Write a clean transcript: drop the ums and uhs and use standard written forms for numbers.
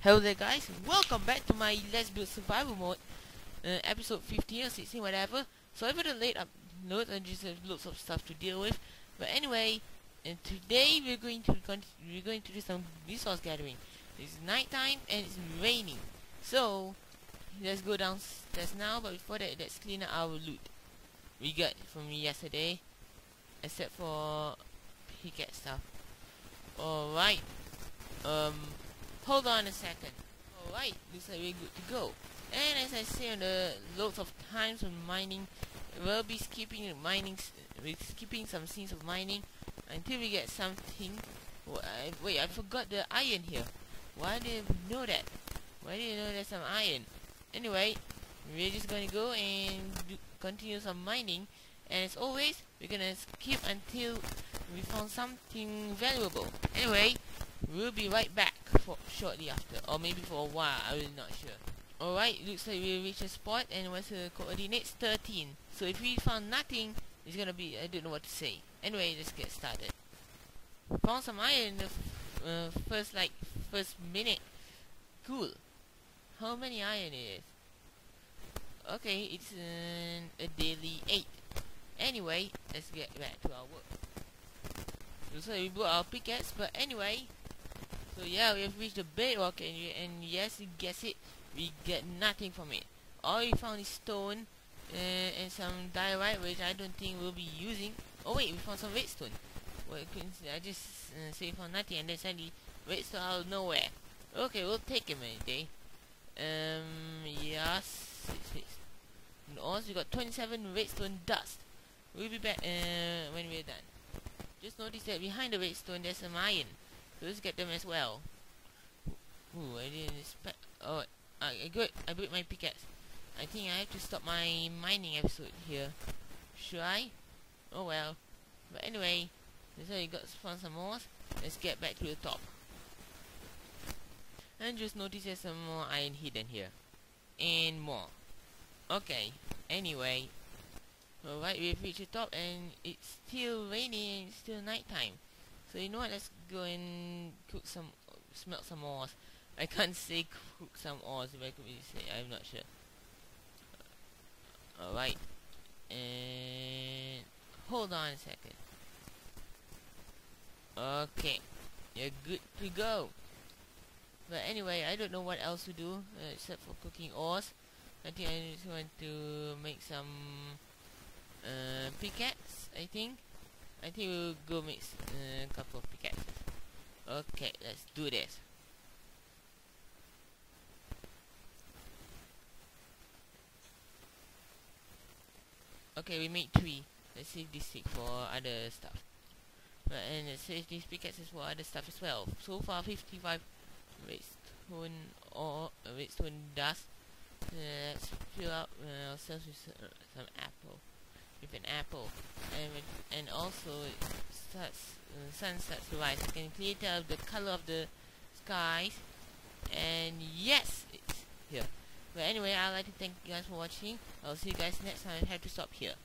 Hello there guys, welcome back to my Let's Build Survival Mode episode 15 or 16, whatever. So I've got a late upload and just have loads of stuff to deal with. But anyway, and today we're going to do some resource gathering. It's nighttime and it's raining. So let's go downstairs now, but before that let's clean up our loot we got from yesterday. Except for pickaxe stuff. Alright. Hold on a second. Alright, looks like we're good to go. And as I say on the loads of times when mining, we'll be skipping some scenes of mining until we get something. Wait, I forgot the iron here. Why do you know that? Why do you know there's some iron? Anyway, we're just gonna go and continue some mining. And as always, we're gonna skip until we found something valuable. Anyway, we'll be right back for shortly after, or maybe for a while, I'm really not sure. Alright, looks like we reached a spot and what's the coordinates? 13. So if we found nothing, it's gonna be, I don't know what to say. Anyway, let's get started. Found some iron in the first minute. Cool. How many iron it is? Okay, it's a daily 8. Anyway, let's get back to our work. Looks like we bought our pickaxe, but anyway, so yeah, we have reached the bedrock, and yes, you guess it, we get nothing from it. All we found is stone and some diorite, which I don't think we'll be using. Oh wait, we found some redstone. Well, I just say we found nothing, and then suddenly redstone out of nowhere. Okay, we'll take him any day. Yes, and also we got 27 redstone dust. We'll be back when we're done. Just notice that behind the redstone there's some iron. So let's get them as well. Ooh, I didn't expect. Oh, good. I built my pickaxe. I think I have to stop my mining episode here. Should I? Oh well. But anyway, so you got found some more. Let's get back to the top. And just notice there's some more iron hidden here, and more. Okay. Anyway, alright, we've reached the top, and it's still raining. And it's still nighttime. So you know what, let's go and cook some, smelt some ores. I can't say cook some ores, if I could really say, I'm not sure. Alright, and hold on a second. Okay, you're good to go. But anyway, I don't know what else to do, except for cooking ores. I think I just want to make some pickaxe, I think. We'll go make a couple of pickaxes. Okay, let's do this. Okay, we made 3. Let's save this stick for other stuff. And let's save these pickaxes for other stuff as well. So far, 55 redstone or redstone dust. Let's fill up ourselves with some apple. With an apple, and also it starts, sun starts to rise. You can clearly tell the color of the skies, and yes, it's here. But anyway, I'd like to thank you guys for watching. I'll see you guys next time. I have to stop here.